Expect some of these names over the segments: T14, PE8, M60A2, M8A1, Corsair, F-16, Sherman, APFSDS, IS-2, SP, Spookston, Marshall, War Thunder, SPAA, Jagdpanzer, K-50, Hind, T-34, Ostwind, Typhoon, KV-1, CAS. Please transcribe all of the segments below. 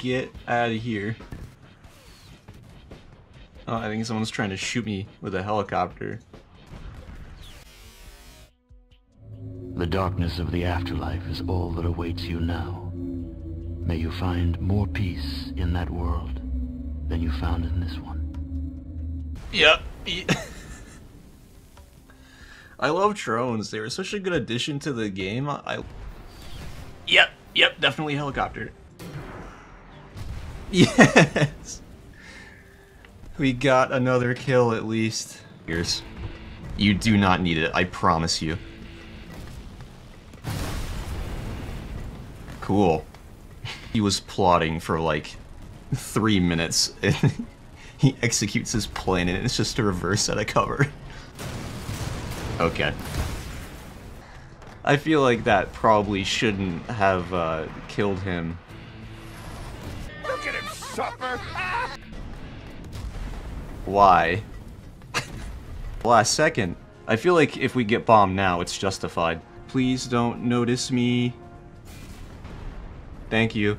Get out of here. Oh, I think someone's trying to shoot me with a helicopter. The darkness of the afterlife is all that awaits you now. May you find more peace in that world than you found in this one. Yep. I love drones. They were such a good addition to the game. Yep, definitely helicopter. Yes! We got another kill at least. Here's. You do not need it, I promise you. Cool. He was plotting for like 3 minutes. He executes his plan and it's just a reverse out of cover. Okay. I feel like that probably shouldn't have killed him. Look at him suffer! Why? Last second. I feel like if we get bombed now, it's justified. Please don't notice me. Thank you.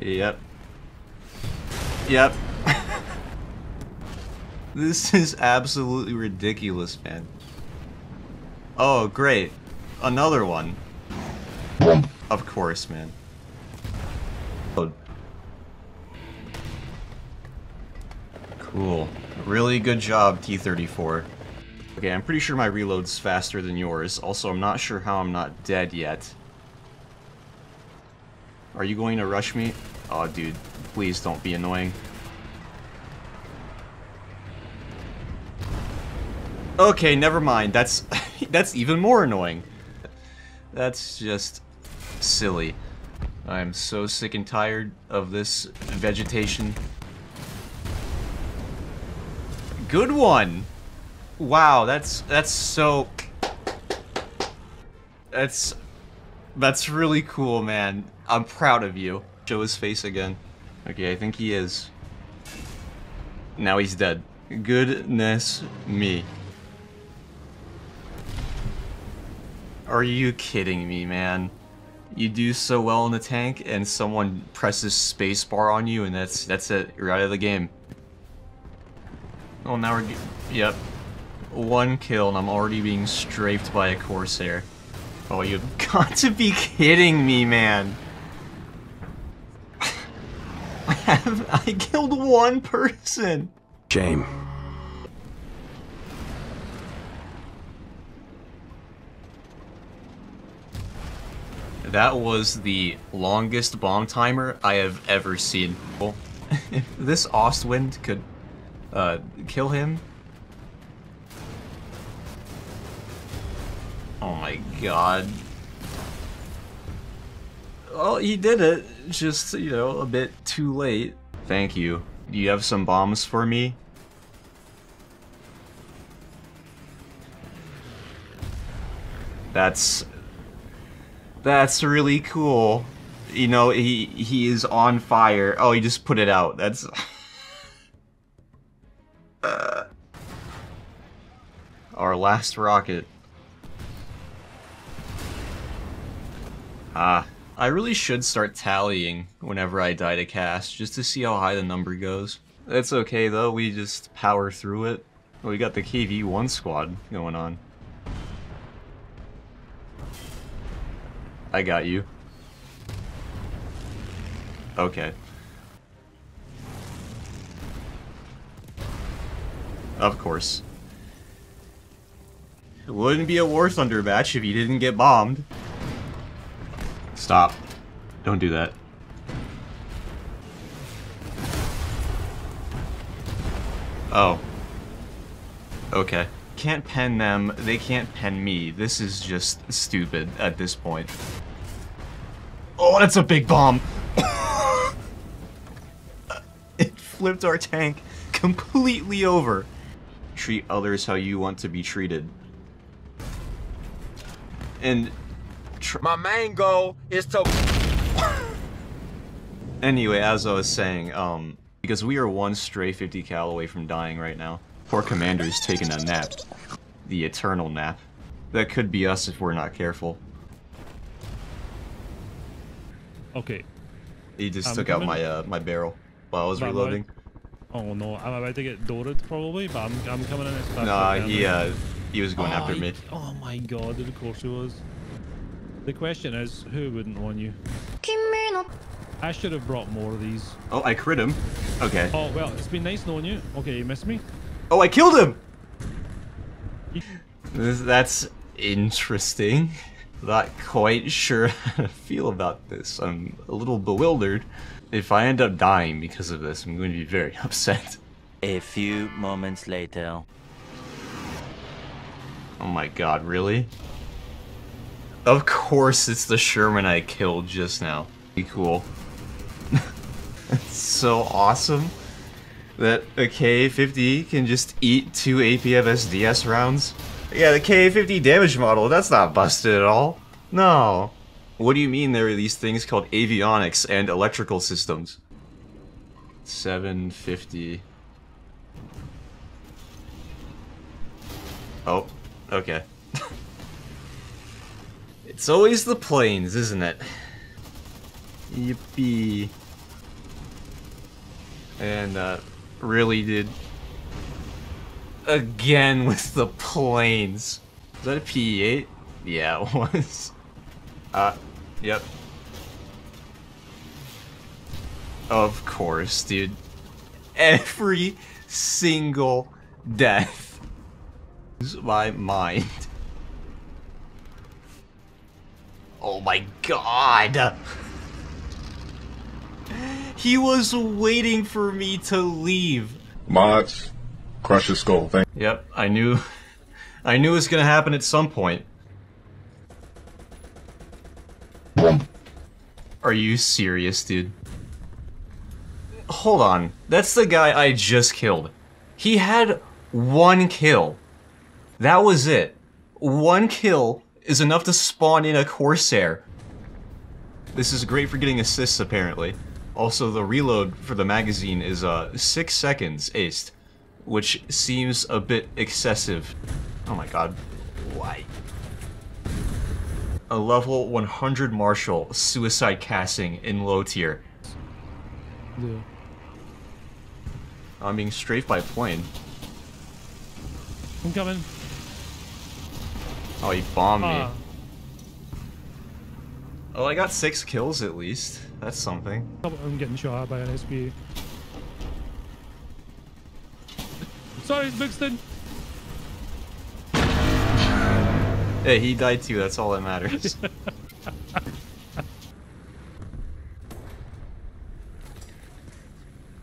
Yep. Yep. This is absolutely ridiculous, man. Oh, great. Another one. Of course, man. Cool. Really good job, T-34. Okay, I'm pretty sure my reload's faster than yours. Also, I'm not sure how I'm not dead yet. Are you going to rush me? Oh, dude, please don't be annoying. Okay, never mind. That's that's even more annoying. That's just silly. I'm so sick and tired of this vegetation. Good one. Wow, that's really cool, man. I'm proud of you. Show his face again. Okay, I think he is. Now he's dead. Goodness me. Are you kidding me, man? You do so well in the tank and someone presses spacebar on you and that's it. You're out of the game. Oh, now we're yep. One kill and I'm already being strafed by a Corsair. Oh, you've got to be kidding me, man. I killed one person. Shame. That was the longest bomb timer I have ever seen. Well, if this Ostwind could kill him. Oh my god. Well, he did it. Just, you know, a bit too late. Thank you. Do you have some bombs for me? That's really cool. You know, he is on fire. Oh, he just put it out. That's... our last rocket. Ah, I really should start tallying whenever I die to CAS, just to see how high the number goes. That's okay though, we just power through it. Well, we got the KV-1 squad going on. I got you. Okay. Of course. It wouldn't be a War Thunder match if you didn't get bombed. Stop. Don't do that. Oh. Okay. Can't pen them, they can't pen me. This is just stupid at this point. Oh, that's a big bomb! It flipped our tank completely over. Treat others how you want to be treated. And... my main goal is to... Anyway, as I was saying, because we are one stray 50 cal away from dying right now. Poor commander's taking a nap. The eternal nap. That could be us if we're not careful. Okay. He just took out my my barrel while I was reloading. Oh no, I'm about to get dotted probably, but I'm coming in as fast. Nah, he was going after me. Oh my god, of course he was. The question is, who wouldn't want you? I should have brought more of these. Oh, I crit him. Okay. Oh well, it's been nice knowing you. Okay, you missed me. Oh, I killed him. That's interesting. Not quite sure how to feel about this. I'm a little bewildered. If I end up dying because of this, I'm going to be very upset. A few moments later. Oh my god, really? Of course it's the Sherman I killed just now. Cool. It's so awesome that a K-50 can just eat 2 APFSDS rounds. Yeah, the K-50 damage model, that's not busted at all. No. What do you mean there are these things called avionics and electrical systems? 750. Oh, okay. It's always the planes, isn't it? Yippee. And, really, dude. Again with the planes. Was that a PE8? Yeah, it was. Yep. Of course, dude. Every single death is my mind. Oh my god! He was waiting for me to leave. Mods, crush his skull. Thank yep, I knew it was gonna happen at some point. Are you serious, dude? Hold on. That's the guy I just killed. He had one kill. That was it. One kill is enough to spawn in a Corsair. This is great for getting assists, apparently. Also, the reload for the magazine is 6 seconds aced, which seems a bit excessive. Oh my god. Why? A level 100 Marshall suicide casting in low tier. Yeah. I'm being strafed by plane. I'm coming. Oh, he bombed me. Oh, I got 6 kills at least. That's something. I'm getting shot at by an SP. Sorry, Spookston. Hey, he died too. That's all that matters.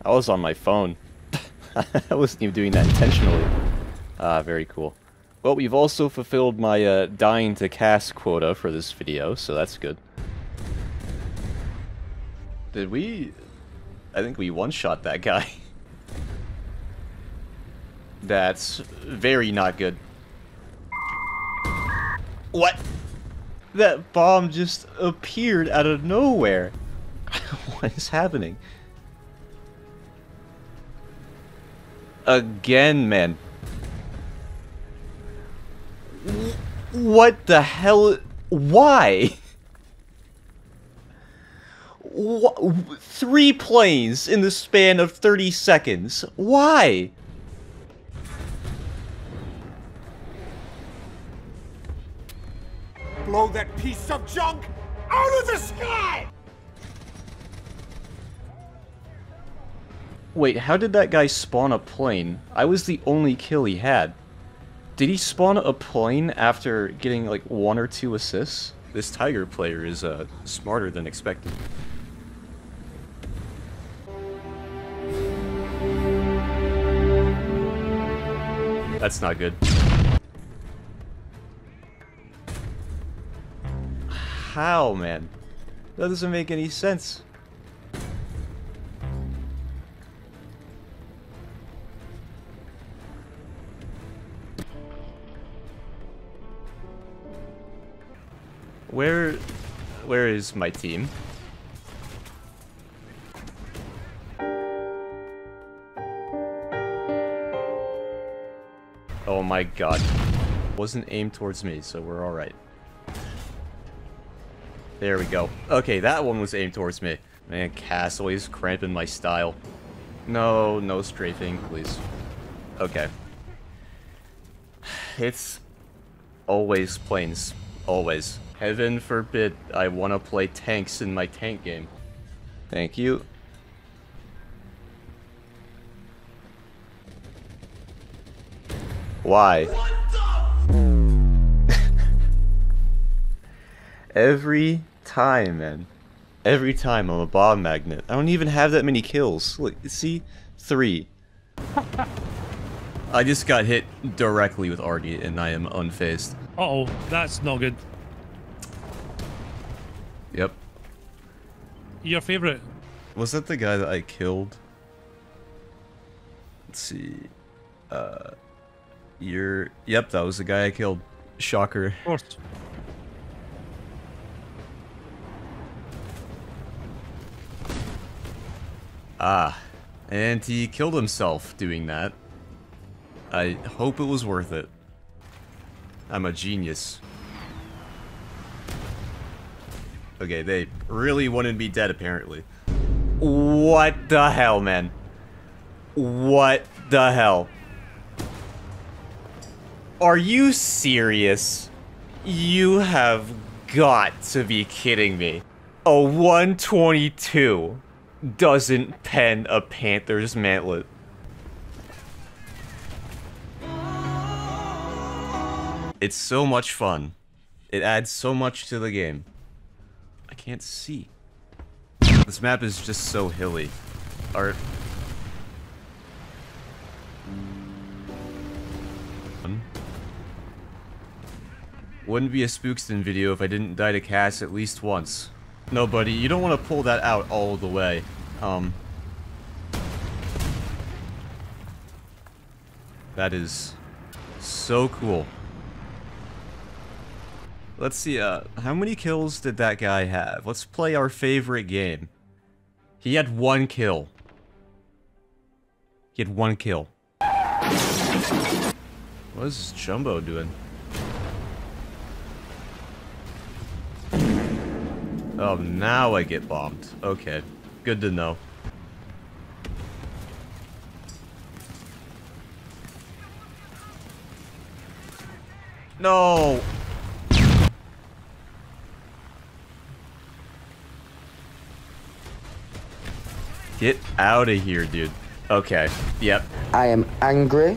I was on my phone. I wasn't even doing that intentionally. Ah, very cool. Well, we've also fulfilled my dying to CAS quota for this video, so that's good. Did we... I think we one-shot that guy. That's very not good. What? That bomb just appeared out of nowhere. What is happening? Again, man. What the hell? Why? 3 planes in the span of 30 seconds. Why? Blow that piece of junk out of the sky! Wait, how did that guy spawn a plane? I was the only kill he had. Did he spawn a plane after getting like 1 or 2 assists? This Tiger player is smarter than expected. That's not good. How, man? That doesn't make any sense. Where is my team? Oh my god. Wasn't aimed towards me, so we're alright. There we go. Okay, that one was aimed towards me. Man, CAS always cramping my style. No, no strafing, please. Okay. It's always planes. Always. Heaven forbid I want to play tanks in my tank game. Thank you. Why? Every time, man. Every time I'm a bomb magnet. I don't even have that many kills. Look, see? 3. I just got hit directly with Argy and I am unfazed. Uh-oh, that's not good. Yep. Your favorite. Was that the guy that I killed? Let's see. Yep, that was the guy I killed. Shocker. Of course. Ah, and he killed himself doing that. I hope it was worth it. I'm a genius. Okay, they really wanted me dead, apparently. What the hell, man? What the hell? Are you serious? You have got to be kidding me. A 122. Doesn't pen a panther's mantlet. It's so much fun. It adds so much to the game. I can't see. This map is just so hilly. Art. Wouldn't be a Spookston video if I didn't die to CAS at least once. No, buddy, you don't want to pull that out all the way. That is so cool. Let's see, how many kills did that guy have? Let's play our favorite game. He had 1 kill. He had 1 kill. What is Jumbo doing? Oh, now I get bombed. Okay, good to know. No! Get out of here, dude. Okay, yep. I am angry,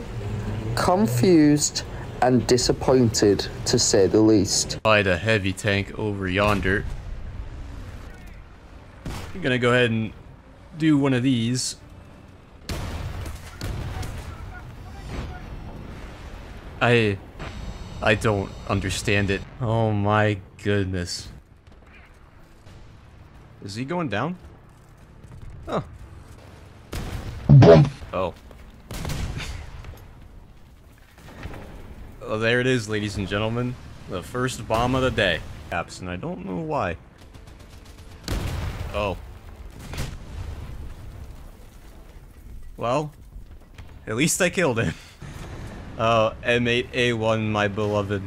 confused, and disappointed, to say the least. Fight a heavy tank over yonder. I'm gonna go ahead and do one of these. I don't understand it. Oh my goodness. Is he going down? Oh. Boom. Oh. Well, there it is, ladies and gentlemen. The first bomb of the day. And I don't know why. Oh. Well, at least I killed him. Oh, M8A1, my beloved.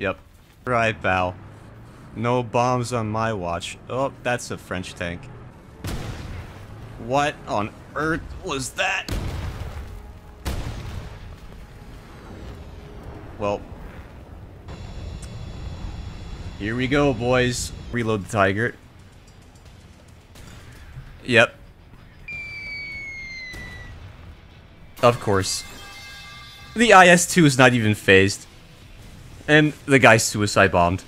Yep. Right, pal. No bombs on my watch. Oh, that's a French tank. What on earth was that? Well. Here we go, boys. Reload the Tiger. Yep. Of course. The IS-2 is not even phased. And the guy suicide bombed.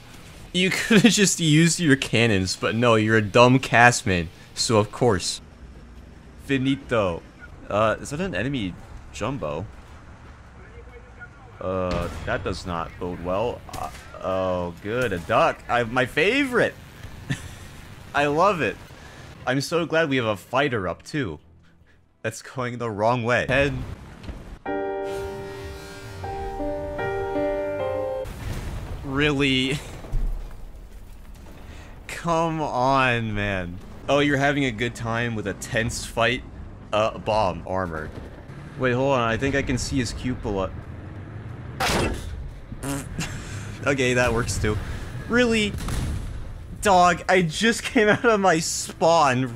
You could have just used your cannons, but no, you're a dumb CAS man. So of course. Finito. Is that an enemy Jumbo? That does not bode well. Oh, good, a duck. My favorite. I love it. I'm so glad we have a fighter up, too. That's going the wrong way. Head. Really? Come on, man. Oh, you're having a good time with a tense fight? Bomb armor. Wait, hold on. I think I can see his cupola. Okay, that works too. Really? Dog, I just came out of my spawn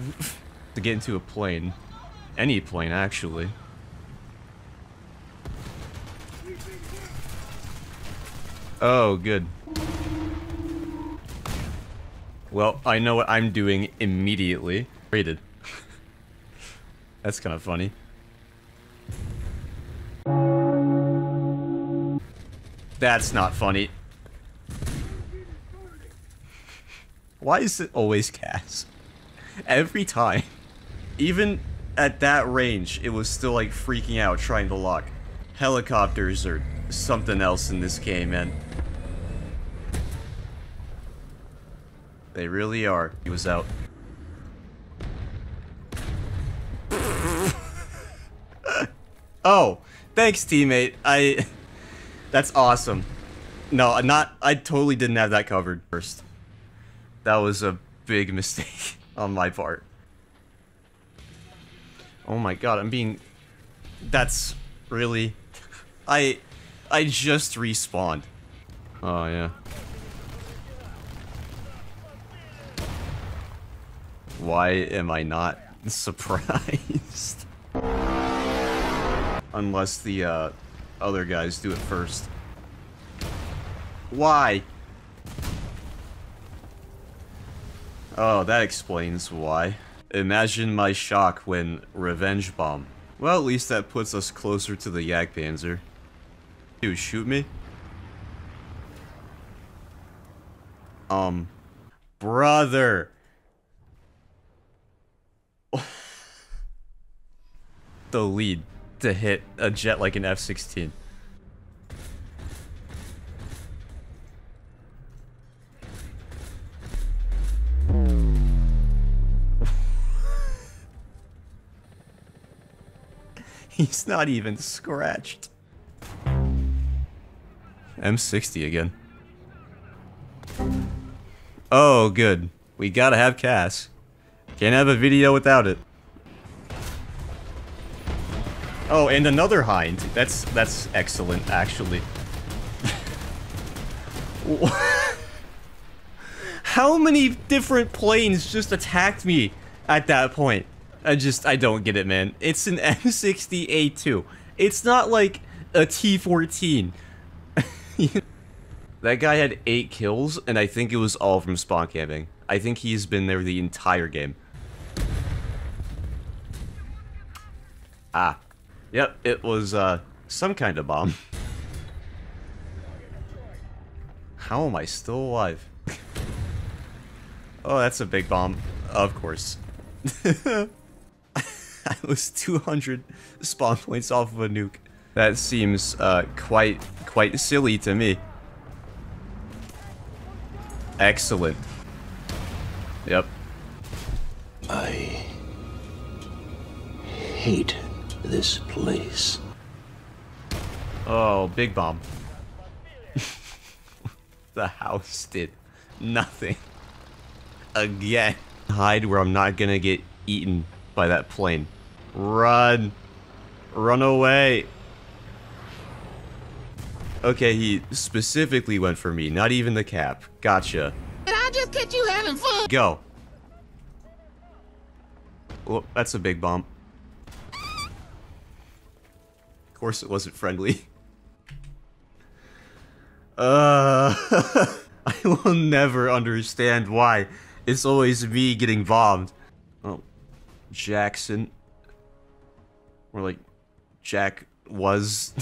to get into a plane. Any plane, actually. Oh, good. Well, I know what I'm doing immediately. Rated. That's kind of funny. That's not funny. Why is it always CAS? Every time. Even at that range, it was still like freaking out trying to lock. Helicopters or something else in this game, man. They really are. He was out. Oh, thanks, teammate. That's awesome. No, I totally didn't have that covered first. That was a big mistake on my part. Oh my god, I'm being... That's... Really? I just respawned. Oh, yeah. Why am I not surprised? Unless the, other guys do it first. Why? Oh, that explains why. Imagine my shock when Revenge Bomb. Well, at least that puts us closer to the Jagdpanzer. Dude, shoot me? Brother! The lead to hit a jet like an F-16. He's not even scratched. M60 again. Oh, good. We gotta have CAS. Can't have a video without it. Oh, and another Hind. That's excellent, actually. How many different planes just attacked me at that point? I don't get it, man. It's an M60A2. It's not like a T14. That guy had 8 kills, and I think it was all from spawn camping. I think he's been there the entire game. Ah. Yep, it was, some kind of bomb. How am I still alive? Oh, that's a big bomb. Of course. I was 200 spawn points off of a nuke. That seems quite silly to me. Excellent. Yep. I hate this place. Oh, big bomb. The house did nothing. Again. Hide where I'm not gonna get eaten by that plane. Run! Run away! Okay, he specifically went for me, not even the cap. Gotcha. Did I just catch you having fun? Go. Oh, that's a big bomb. Of course it wasn't friendly. I will never understand why it's always me getting bombed. Oh. Jackson. Or like, Jack was.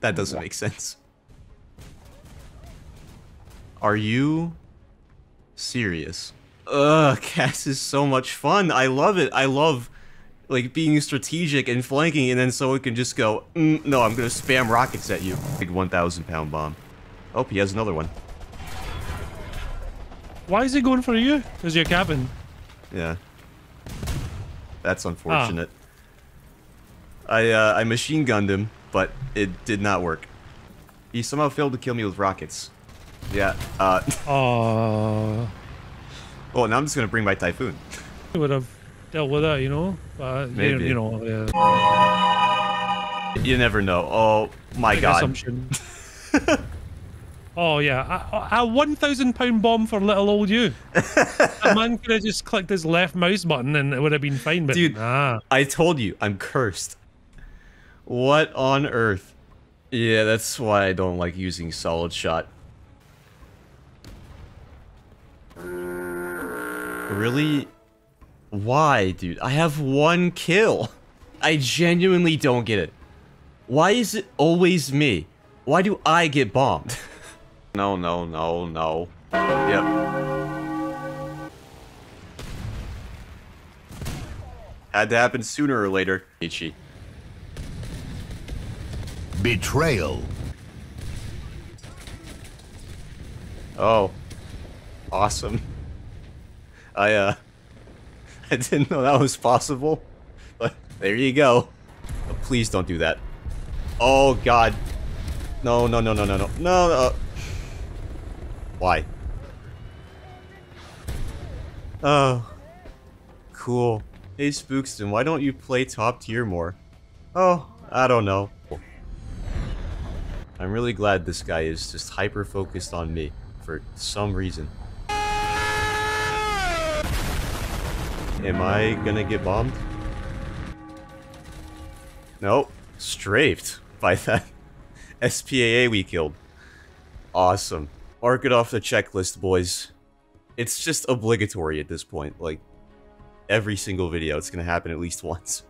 That doesn't make sense. Are you serious? Ugh, CAS is so much fun. I love it. I love, like, being strategic and flanking, and then someone can just go, no, I'm gonna spam rockets at you. Big 1,000-pound bomb. Oh, he has another one. Why is he going for you? Because you're capping. Yeah. That's unfortunate. Ah. I machine gunned him, but it did not work. He somehow failed to kill me with rockets. Yeah, Oh, now I'm just gonna bring my Typhoon. I would have dealt with that, you know? But maybe. You know, yeah. You never know. Oh, my god. Assumption. Oh yeah, a 1,000 pound bomb for little old you. That man could have just clicked his left mouse button and it would have been fine, but dude, nah. I told you, I'm cursed. What on earth? Yeah, that's why I don't like using solid shot. Really? Why, dude? I have one kill. I genuinely don't get it. Why is it always me? Why do I get bombed? No, no, no, no. Yep. Had to happen sooner or later. Itchy. Betrayal. Oh. Awesome. I didn't know that was possible. But there you go. Oh, please don't do that. Oh god. No, no, no, no, no, no. No, no. Why? Oh. Cool. Hey, Spookston, why don't you play top tier more? Oh, I don't know. I'm really glad this guy is just hyper-focused on me for some reason. Am I gonna get bombed? Nope. Strafed by that. SPAA we killed. Awesome. Mark it off the checklist, boys. It's just obligatory at this point. Like, every single video, it's gonna happen at least once.